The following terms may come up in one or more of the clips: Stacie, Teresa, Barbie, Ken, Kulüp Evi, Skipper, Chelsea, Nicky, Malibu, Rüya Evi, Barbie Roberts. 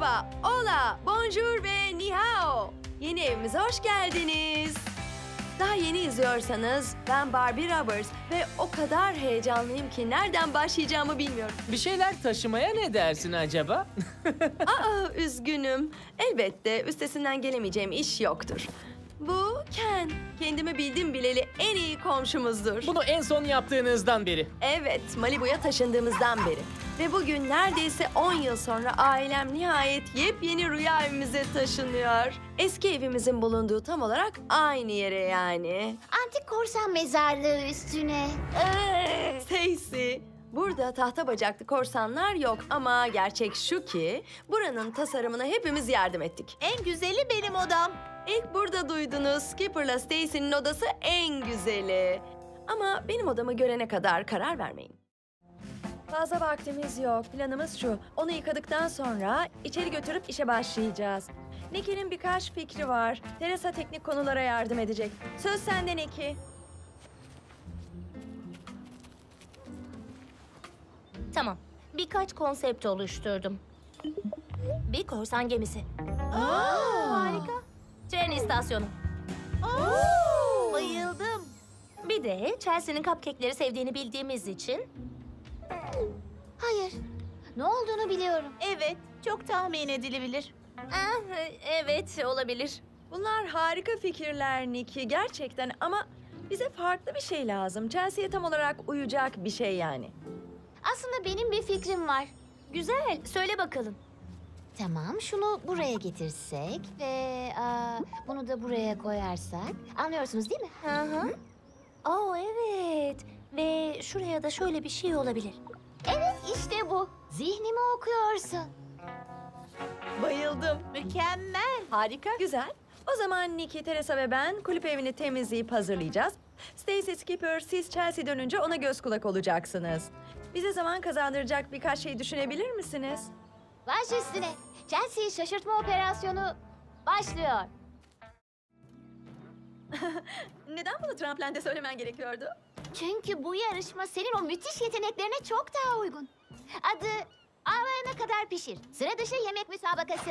merhaba, hola, bonjour ve ni hao. Yeni evimize hoş geldiniz. Daha yeni izliyorsanız ben Barbie Roberts ve o kadar heyecanlıyım ki nereden başlayacağımı bilmiyorum. Bir şeyler taşımaya ne dersin acaba? Aa, üzgünüm. Elbette üstesinden gelemeyeceğim iş yoktur. Bu Ken. Kendimi bildim bileli en iyi komşumuzdur. Bunu en son yaptığınızdan beri. Evet, Malibu'ya taşındığımızdan beri. Ve bugün neredeyse 10 yıl sonra ailem nihayet yepyeni rüya evimize taşınıyor. Eski evimizin bulunduğu tam olarak aynı yere yani. Antik korsan mezarlığı üstüne. Stacie, burada tahta bacaklı korsanlar yok ama gerçek şu ki buranın tasarımına hepimiz yardım ettik. En güzeli benim odam. İlk burada duydunuz, Skipper'la Stacie'nin odası en güzeli. Ama benim odamı görene kadar karar vermeyin. Fazla vaktimiz yok. Planımız şu, onu yıkadıktan sonra içeri götürüp işe başlayacağız. Nicky'nin birkaç fikri var. Teresa teknik konulara yardım edecek. Söz sende Nicky. Tamam, birkaç konsept oluşturdum. Bir korsan gemisi. Harika. Tren istasyonu. Bayıldım. Bir de Chelsea'nin cupcake'leri sevdiğini bildiğimiz için... Hayır. Ne olduğunu biliyorum. Evet, çok tahmin edilebilir. Evet, olabilir. Bunlar harika fikirler Nicky, gerçekten ama bize farklı bir şey lazım. Chelsea'ye tam olarak uyacak bir şey yani. Aslında benim bir fikrim var. Güzel, söyle bakalım. Tamam, şunu buraya getirsek ve bunu da buraya koyarsak... Anlıyorsunuz değil mi? Hı-hı. Oh, evet. Ve şuraya da şöyle bir şey olabilir. Evet, işte bu. Zihnimi okuyorsun. Bayıldım. Mükemmel. Harika. Güzel. O zaman Nicky, Teresa ve ben kulüp evini temizleyip hazırlayacağız. Stacie, Skipper, siz Chelsea dönünce ona göz kulak olacaksınız. Bize zaman kazandıracak birkaç şey düşünebilir misiniz? Baş üstüne. Chelsea şaşırtma operasyonu başlıyor. Neden bunu tramplende söylemen gerekiyordu? Çünkü bu yarışma senin o müthiş yeteneklerine çok daha uygun. Adı ağlayana kadar pişir. Sıra dışı yemek müsabakası.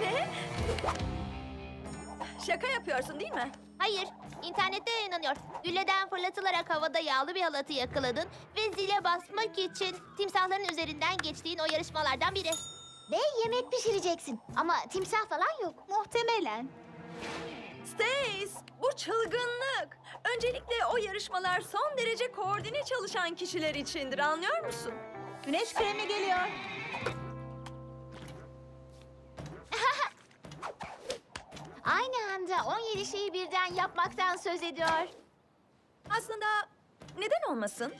Ne? Şaka yapıyorsun değil mi? Hayır, internette yayınlanıyor. Gülleden fırlatılarak havada yağlı bir halatı yakaladın ve zile basmak için timsahların üzerinden geçtiğin o yarışmalardan biri. Ve yemek pişireceksin ama timsah falan yok. Muhtemelen. Stacie, bu çılgınlık. Öncelikle o yarışmalar son derece koordine çalışan kişiler içindir, anlıyor musun? Güneş kremi geliyor. Aynı anda 17 şeyi birden yapmaktan söz ediyor. Aslında neden olmasın?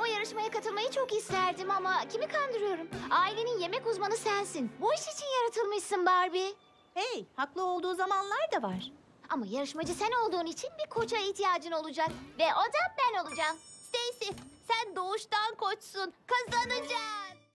O yarışmaya katılmayı çok isterdim ama kimi kandırıyorum? Ailenin yemek uzmanı sensin. Bu iş için yaratılmışsın Barbie. Hey, haklı olduğu zamanlar da var. Ama yarışmacı sen olduğun için bir koça ihtiyacın olacak. Ve o da ben olacağım. Stacie, sen doğuştan koçsun. Kazanacaksın.